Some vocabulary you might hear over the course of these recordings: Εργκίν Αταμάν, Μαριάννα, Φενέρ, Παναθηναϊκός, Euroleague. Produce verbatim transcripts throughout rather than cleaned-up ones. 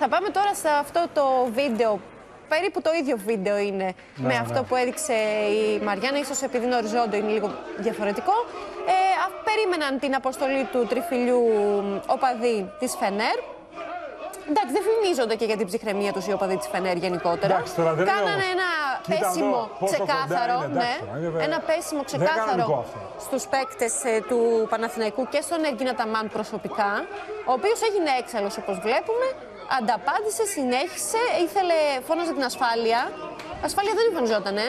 Θα πάμε τώρα σε αυτό το βίντεο. Περίπου το ίδιο βίντεο είναι ναι, με ναι. αυτό που έδειξε η Μαριάννα. Ίσως επειδή είναι οριζόντιο, είναι λίγο διαφορετικό. Ε, περίμεναν την αποστολή του τριφυλιού οπαδοί της Φενέρ. Εντάξει, δεν φημίζονται και για την ψυχραιμία τους οι οπαδοί της Φενέρ γενικότερα. Εντάξει, τώρα, δεν Κάνανε όμως... ένα, πέσιμο ξεκάθαρο, είναι, ναι, εντάξει, ένα πέσιμο ξεκάθαρο στους παίκτες του Παναθηναϊκού και στον Εργκίν Αταμάν προσωπικά, ο οποίος έγινε έξαλλος όπως βλέπουμε. Ανταπάντησε, συνέχισε, ήθελε, φώναζε την ασφάλεια. Ασφάλεια δεν εμφανιζόταν, ε.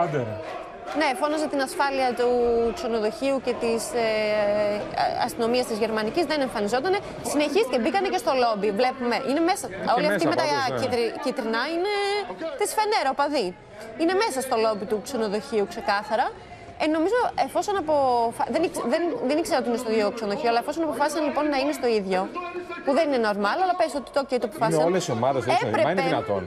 Άντε ρε. Ναι, φώναζε την ασφάλεια του ξενοδοχείου και της ε, αστυνομίας της γερμανικής, δεν εμφανιζόταν. Συνεχίστηκε, μπήκανε και στο λόμπι. Βλέπουμε, είναι μέσα. Και όλοι αυτοί με τα κίτρινα είναι της Φενέρ, οπαδοί. Είναι μέσα στο λόμπι του ξενοδοχείου, ξεκάθαρα. Ε, νομίζω, εφόσον αποφα... δεν, ήξε... δεν, δεν ήξερα ότι είναι στο ίδιο ξενοδοχείο, αλλά εφόσον αποφάσισαν λοιπόν να είναι στο ίδιο, που δεν είναι normal, αλλά πες ότι το και το αποφάσισαν. Όλες οι ομάδες δεν έπρεπε... είναι δυνατόν.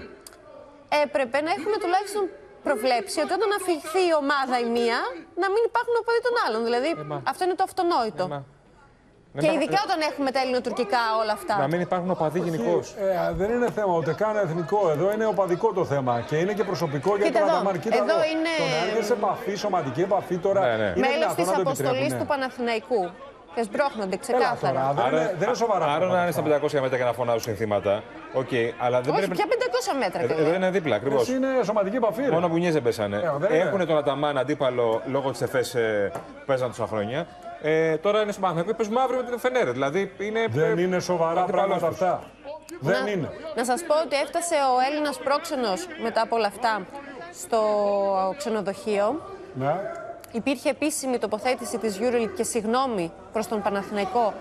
Έπρεπε να έχουμε τουλάχιστον προβλέψει ότι όταν αφηχθεί η ομάδα η μία, να μην υπάρχουν οπαδοί των άλλων. Δηλαδή, Είμα. αυτό είναι το αυτονόητο. Είμα. Και ειδικά όταν έχουμε τα ελληνοτουρκικά όλα αυτά. Να μην υπάρχουν οπαδοί γενικώς. Ε, δεν είναι θέμα ούτε καν εθνικό. Εδώ είναι οπαδικό το θέμα. Και είναι και προσωπικό για τον Αταμάν. Εδώ εδώ είναι. Τον έρχεται σε επαφή, σωματική επαφή τώρα. Ναι, ναι. Μέλος της αποστολής ναι. του Παναθηναϊκού. Και σμπρώχνονται ξεκάθαρα. Έλα, τώρα, άρα, δεν, δεν είναι σοβαρά. Άρα να είναι στα πεντακόσια μέτρα και να φωνάζουν συνθήματα. Okay, αλλά δεν Όχι, πρέπει... πια πεντακόσια μέτρα. Ε, εδώ είναι δίπλα ακριβώς. Είναι σωματική επαφή. Ρε. Μόνο μπουνιές δεν πέσανε. Ε, έχουν τον Αταμάν αντίπαλο λόγω της εφές παίζαν τόσα χρόνια. Ε, τώρα είναι στο Παναθηναϊκό και παίζουμε αύριο με την Φενέρ. Δηλαδή είναι... Δεν είναι σοβαρά πράγματα αυτά. Δεν να, είναι. Να σας πω ότι έφτασε ο Έλληνας πρόξενος μετά από όλα αυτά στο ξενοδοχείο. Ναι. Υπήρχε επίσημη τοποθέτηση της Euroleague και συγγνώμη προς τον Παναθηναϊκό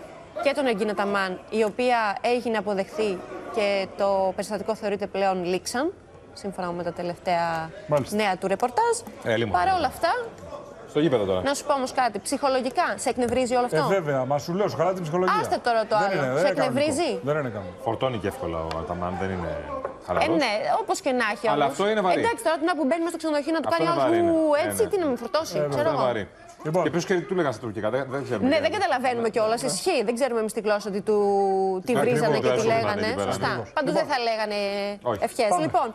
και τον Εργκίν Αταμάν, η οποία έγινε αποδεχτή και το περιστατικό θεωρείται πλέον λήξαν, σύμφωνα με τα τελευταία Μάλιστα. νέα του ρεπορτάζ. Ε, Παρά όλα αυτά... Στο γήπεδο τώρα. Να σου πω όμως κάτι. Ψυχολογικά σε εκνευρίζει όλο αυτό. Ε, βέβαια, μα σου λέω, σου χαρά την ψυχολογία. Άστε τώρα το άλλο. Δεν είναι, σε εκνευρίζει. Δεν είναι κανένα. Φορτώνει και εύκολα ο Αταμάν, δεν είναι χαλαρός. Ε, ναι, όπως και να έχει. Αλλά αυτό είναι βαρύ. Εντάξει, τώρα την να που μπαίνουμε στο ξενοδοχείο να του κάνει άλλο έτσι, ναι, ναι. τι να με φορτώσει. Ε, ξέρω εγώ. Λοιπόν. Και ποιος και του λέγανε στα τουρκικά, δεν, δεν ξέρουμε. Ναι, δεν καταλαβαίνουμε κιόλας. Ισχύει, δεν ξέρουμε εμείς την γλώσσα ότι τη βρίζανε και τη λέγανε. Σωστά. Πάντως δεν θα λέγανε ευχές. Λοιπόν,